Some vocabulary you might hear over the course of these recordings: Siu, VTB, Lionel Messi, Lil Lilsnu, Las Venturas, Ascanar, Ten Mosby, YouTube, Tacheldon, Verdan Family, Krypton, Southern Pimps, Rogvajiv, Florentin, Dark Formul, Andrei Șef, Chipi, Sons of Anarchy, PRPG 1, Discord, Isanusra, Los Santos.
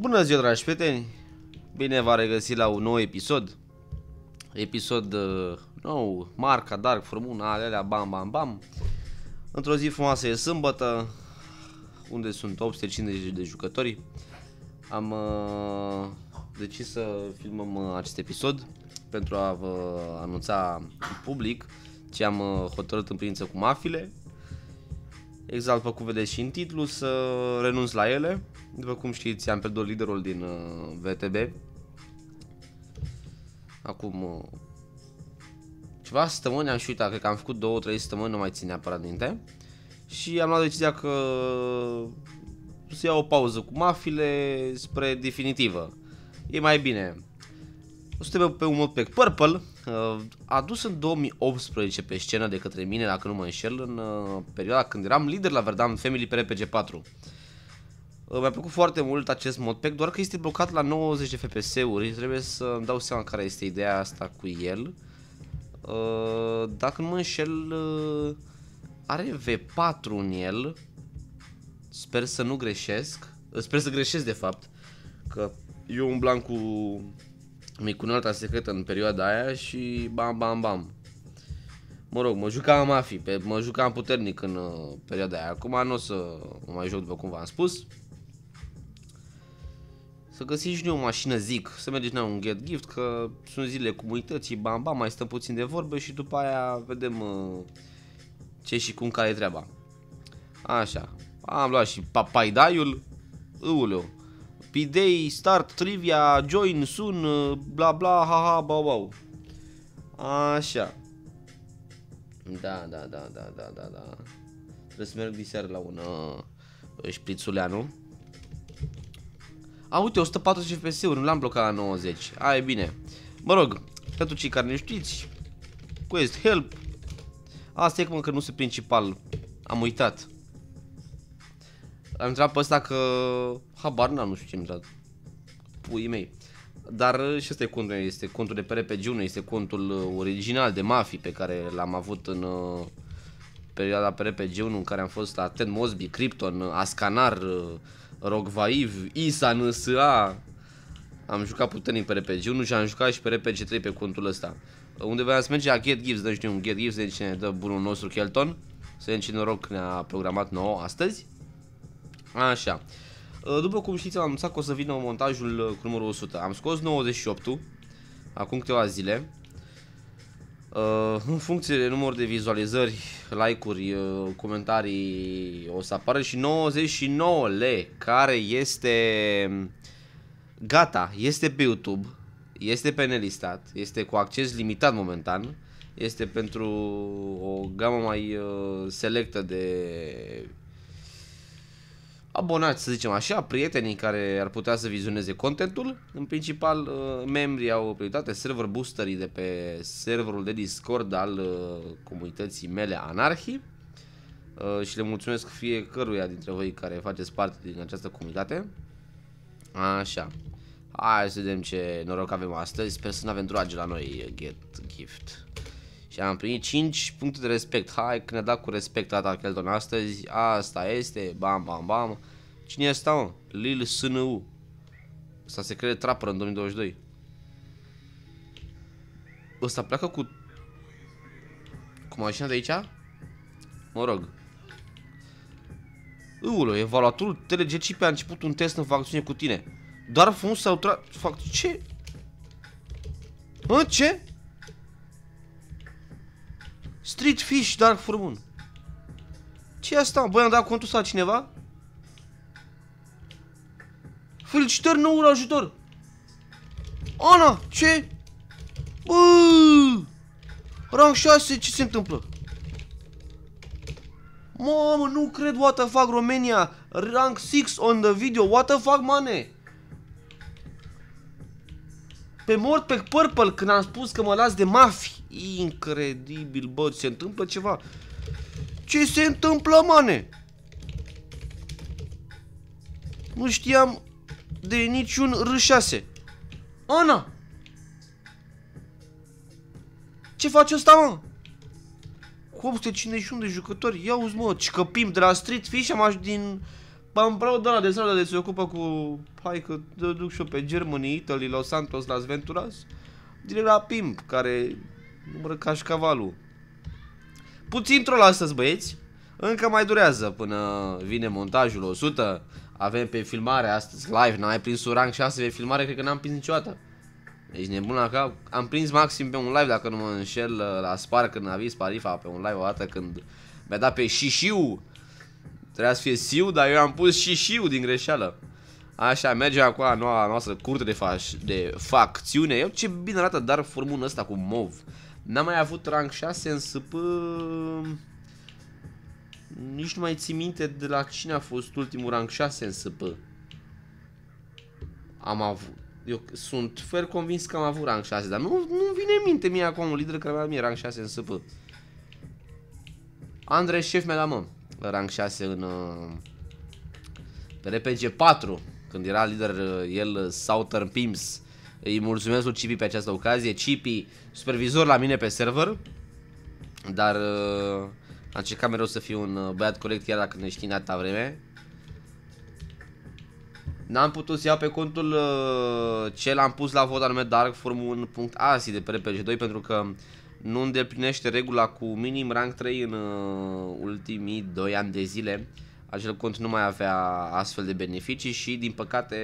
Bună ziua, dragi prieteni! Bine v-am regăsit la un nou episod. Episod nou, marca Dark Formul, alea bam bam bam. Într-o zi frumoasă e sâmbătă, unde sunt 850 de jucători. Am decis să filmăm acest episod pentru a vă anunța public ce am hotărât în privință cu mafile. Exact, după cum vedeți și în titlu, să renunț la ele. După cum știți, am pierdut liderul din VTB acum ceva săptămâni, am și uitat, cred că am făcut 2-3 săptămâni, nu mai țin neapărat minte. Și am luat decizia că să iau o pauză cu mafile spre definitivă. E mai bine. O să trebuie pe un mod pe Purple, adus în 2018 pe scenă de către mine, dacă nu mă înșel, în perioada când eram lider la Verdan Family pe PRPG 4. Mi-a plăcut foarte mult acest modpack, doar că este blocat la 90 FPS-uri. Trebuie să-mi dau seama care este ideea asta cu el. Dacă nu mă înșel, are V4 în el. Sper să nu greșesc. Sper să greșesc, de fapt. Că eu umblam cu micunalta secretă în perioada aia și bam bam bam. Mă rog, mă jucam mafii, mă jucam puternic în perioada aia. Acum nu o să mai joc, după cum v-am spus. Să găsiți și noi o mașină, zic, să mergeți la un get gift, că sunt zilele comunității, bam bam, mai stăm puțin de vorbe și după aia vedem ce și cum, care e treaba. Așa, am luat și papaidaiul, uleu, pidei, start, trivia, join, sun, bla bla, haha, bau bau. Așa. Da. Trebuie să merg diseară la un șprițuleanu. A, uite, 140 FPS-uri, nu l-am blocat la 90. A, e bine. Mă rog, pentru cei care nu știți, quest, help. Asta e cum că nu se principal. Am uitat. Am întrebat pe ăsta că habar n-am, nu știu ce-mi dat. Puii mei. Dar și ăsta e contul, este contul de PRPG 1, este contul original de mafii pe care l-am avut în perioada PRPG 1, în care am fost la Ten Mosby, Krypton, Ascanar, Rogvajiv, Isanusra. Am jucat puternic pe RPG 1 și am jucat și pe RPG 3 pe contul ăsta. Unde vreau să merge la Get Gifts, dă știu un Get Gifts, deci ne dă bunul nostru Tacheldon. Să vedem ce noroc ne-a programat nouă astăzi. Așa. După cum știți, am anunțat că o să vină montajul cu numărul 100. Am scos 98-ul acum câteva zile. În funcție de număr de vizualizări, like-uri, comentarii, o să apară și 99-le, care este gata, este pe YouTube, este pe nelistat, este cu acces limitat momentan, este pentru o gamă mai selectă de abonați, să zicem așa, prietenii care ar putea să vizioneze contentul. În principal, membrii au prioritate, server boosterii de pe serverul de Discord al comunității mele Anarchy. Și le mulțumesc fiecăruia dintre voi care faceți parte din această comunitate. Așa. Hai să vedem ce noroc avem astăzi. Sper să nu avem droage la noi. Get gift. Și am primit 5 puncte de respect. Hai că ne-a dat cu respect la Tacheldon astăzi. Asta este. Bam, bam, bam. Cine e asta, mă? Lil Lilsnu. Asta se crede trapper în 2022. Ăsta pleacă cu mașina de aici? Mă rog. Ulo, evaluatorul TLG Chipi a început un test în facțiune cu tine. Dar frumos s-au fac ce? Mă, ce? Street Fish, Dark Formul. Ce e asta? Băi, am dat contul sau cineva? Felicitări noul ajutor! Ana, ce? Bă! Rang 6, ce se întâmplă? Mamă, nu cred, what the fuck, Romania! Rank 6 on the video, what the fuck, mane! Pe mort pe Purple când am spus că mă las de mafii. Incredibil, bă, se întâmplă ceva. Ce se întâmplă, mane? Nu știam de niciun R6. Ana! Ce face ăsta, mă? Cu 851 de jucători. Ia uzi, mă, cicăpim de la Street Fish, am din Împreună de ăla de se ocupă cu... Hai că duc și eu pe Germany, Italy, Los Santos, Las Venturas. Direct la Pimp, care numără cașcavalul. Puțin troll astăzi, băieți. Încă mai durează până vine montajul 100. Avem pe filmare astăzi live, n-am mai prins un rank 6 pe filmare, cred că n-am prins niciodată. Deci nebun la cap. Am prins maxim pe un live, dacă nu mă înșel, la Spar, când a vis Parifa pe un live o dată când mi-a dat pe Siu. Trebuia să fie Siu, dar eu am pus Siu din greșeală. Așa, merge acum la noua noastră curte de facțiune. Eu ce bine arată Dark Formul ăsta cu mov. N-am mai avut rank 6 în SP. Nici nu mai țin minte de la cine a fost ultimul rank 6 în SP. Am avut. Eu sunt fer convins că am avut rank 6, dar nu vine în minte mie acum un lider care avea mie rank 6 în SP. Andrei Șef mi-a dat, mă, rank 6 în PRPG 4, când era lider el Southern Pimps. Îi mulțumesc lui Chipi pe această ocazie. Chipi, supervizor la mine pe server, dar am încercat mereu să fiu un băiat corect, chiar dacă ne știi în atâta vreme. N-am putut să iau pe contul ce l-am pus la vot, anume Dark Formul 1.asi de PRPG 2, pentru că nu îndeplinește regula cu minim rank 3 în ultimii 2 ani de zile. Acel cont nu mai avea astfel de beneficii și, din păcate,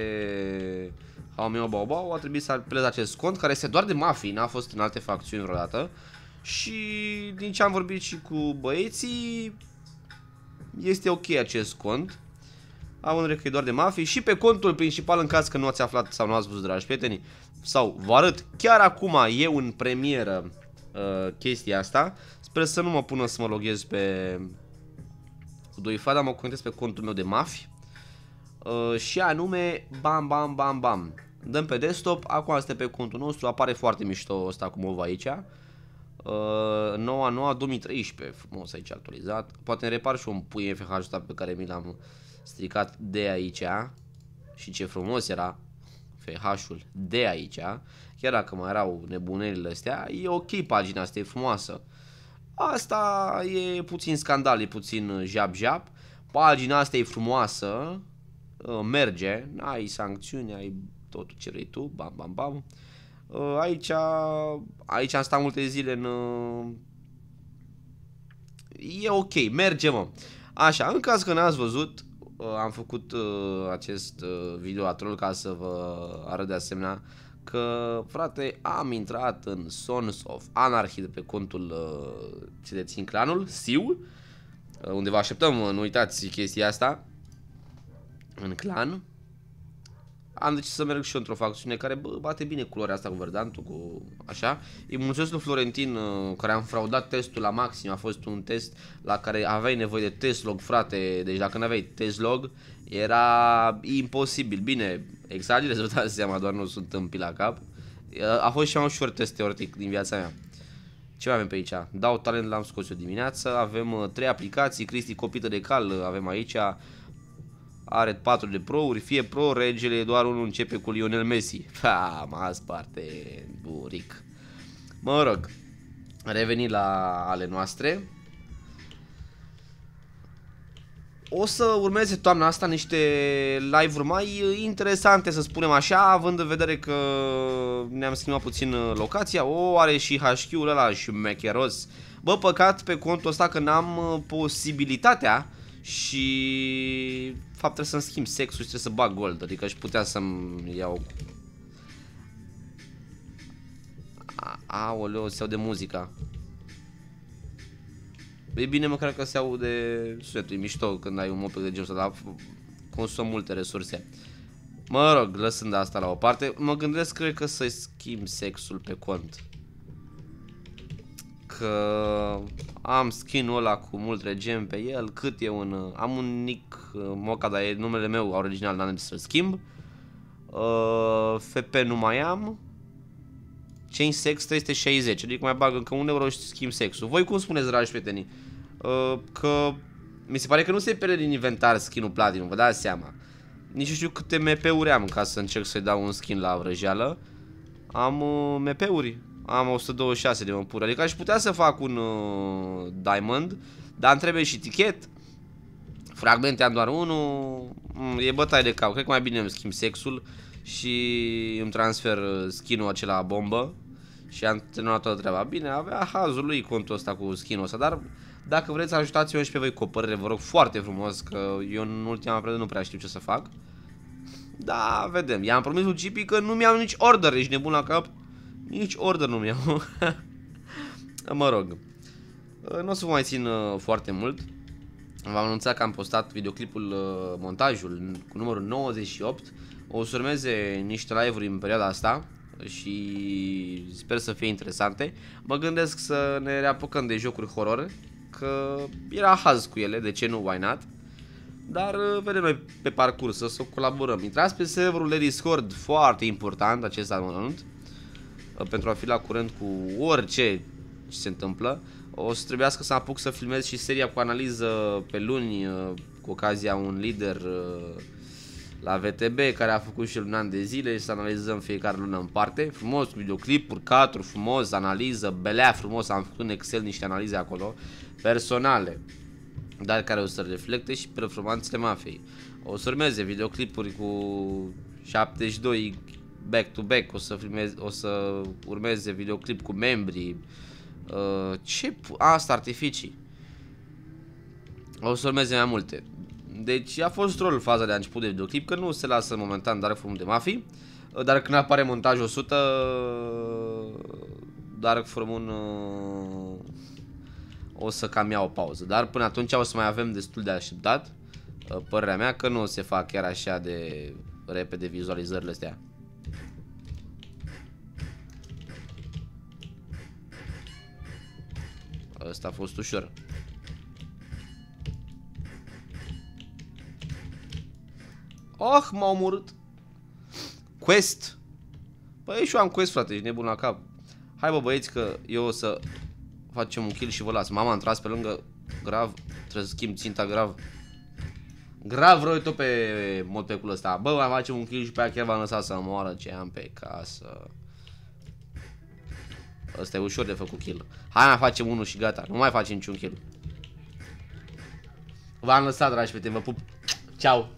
a trebuit să plece acest cont, care este doar de mafii, n-a fost în alte facțiuni vreodată. Și din ce am vorbit și cu băieții, este ok acest cont. Am un că e doar de mafii și pe contul principal, în caz că nu ați aflat sau nu ați văzut, dragi prieteni, sau vă arăt chiar acum eu în premieră chestia asta. Sper să nu mă pună să mă loghez pe... cu 2FA, mă conectez pe contul meu de mafi. Și anume, bam, bam, bam, bam. Dăm pe desktop, acum este pe contul nostru, apare foarte mișto ăsta cu mov aici. Noua 2013, frumos aici actualizat. Poate repar și un pui FH ăsta pe care mi l-am stricat de aici. Și ce frumos era FH-ul de aici. Chiar dacă mai erau nebunelile astea, e ok pagina asta, e frumoasă. Asta e puțin scandal, e puțin jab-jab. Pagina asta e frumoasă, merge, ai sancțiuni, ai totul ce vrei tu, bam, bam, bam. Aici am stat multe zile în... E ok, merge, mă. Așa, în caz că n-ați văzut, am făcut acest video atrol ca să vă arăt de asemenea că, frate, am intrat în Sons of Anarchy de pe contul ce dețin clanul, Siu, unde vă așteptăm, nu uitați chestia asta, în clan. Am decis să merg și eu într-o facțiune care, bă, bate bine culoarea asta cu verdantul, cu așa. Îi mulțumesc lui Florentin, care am fraudat testul la maxim, a fost un test la care aveai nevoie de test log, frate, deci dacă nu aveai test log, era imposibil. Bine, exagerez, vă dați seama, doar nu sunt tâmpit la cap. A fost și mai ușor test teoretic din viața mea. Ce mai avem pe aici? Dau talent, l-am scos eu dimineață. Avem 3 aplicații, Cristi copită de cal, avem aici. Are 4 de pro-uri, fie pro, regele, doar unul începe cu Lionel Messi. Ha, mă sparte, buric. Mă rog, reveni la ale noastre. O să urmeze toamna asta niște live-uri mai interesante, să spunem așa, având în vedere că ne-am schimbat puțin locația. O, are și HQ-ul ăla și mecheros. Bă, păcat pe contul ăsta că n-am posibilitatea. Și fapt trebuie să-mi schimb sexul și trebuie să bag gold, adică aș putea să-mi iau... Aoleu, se aude muzica. E bine măcar că se aude sunetul, e mișto când ai un mob de genul ăsta, dar consum multe resurse. Mă rog, lăsând asta la o parte, mă gândesc, cred că să-i schimb sexul pe cont. Că am skin-ul ăla cu mult regen pe el, cât e un... Am un nick Moca, dar e numele meu original, n-am să-l schimb. FP nu mai am. Change sex 360, adică mai bag încă €1 și schimb sexul. Voi cum spuneți, dragi prieteni? Că mi se pare că nu se pierde din inventar skin-ul Platinum, vă dați seama. Nici nu știu câte MP-uri am ca să încerc să-i dau un skin la vrăjeală. Am MP-uri. Am 126 de măpuri, adică aș putea să fac un diamond, dar îmi trebuie și tichet, Fragmente am doar unul. E bătaie de cap. Cred că mai bine îmi schimb sexul și îmi transfer skin-ul acela bombă. Și am terminat toată treaba. Bine, avea hazul lui contul ăsta cu skin-ul ăsta, dar dacă vreți ajutați-mă și pe voi cu o părere, vă rog foarte frumos, că eu în ultima perioadă nu prea știu ce să fac. Da, vedem. I-am promis lui Chipi că nu-mi iau nici order, ești nebun la cap? Nici order nu-mi iau. Mă rog. Nu o să vă mai țin foarte mult. V-am anunțat că am postat videoclipul, montajul cu numărul 98. O să urmeze niște live-uri în perioada asta și sper să fie interesante. Mă gândesc să ne reapucăm de jocuri horror, că era haz cu ele, de ce nu, why not? Dar vedem noi pe parcurs, o să colaborăm. Intrați pe serverul de Discord, foarte important acest anunț, pentru a fi la curent cu orice ce se întâmplă. O să trebuiască să apuc să filmez și seria cu analiză pe luni, cu ocazia un lider la VTB care a făcut și el un an de zile, și să analizăm fiecare lună în parte. Frumos, videoclipuri, cadru, frumos, analiză, belea frumos, am făcut în Excel niște analize acolo, personale, dar care o să reflecte și performanțele mafiei. O să urmeze videoclipuri cu 72 back to back, o să urmeze videoclip cu membrii. Asta, artificii. O să urmeze mai multe. Deci a fost rol faza de a început de videoclip, că nu se lasă momentan Dark Formul de Mafii, dar când apare montajul 100 Dark Formul o să cam ia o pauză. Dar până atunci o să mai avem destul de așteptat. Părerea mea că nu se fac chiar așa de repede vizualizările astea. Asta a fost ușor. Oh, m-a omorât. Quest. Păi și eu am quest, frate, ești nebun la cap. Hai bă băieți că eu o să facem un kill și vă las. Mama, am tras pe lângă grav. Trebuie să schimb ținta grav. Grav rău tot pe modpecul ăsta. Bă, mai facem un kill și pe aia chiar v-am lăsat să moară ce am pe casă. Ăsta e ușor de făcut kill. Hai, mai facem unul și gata. Nu mai facem niciun kill. V-am lăsat, dragi prieteni, vă pup. Ciao.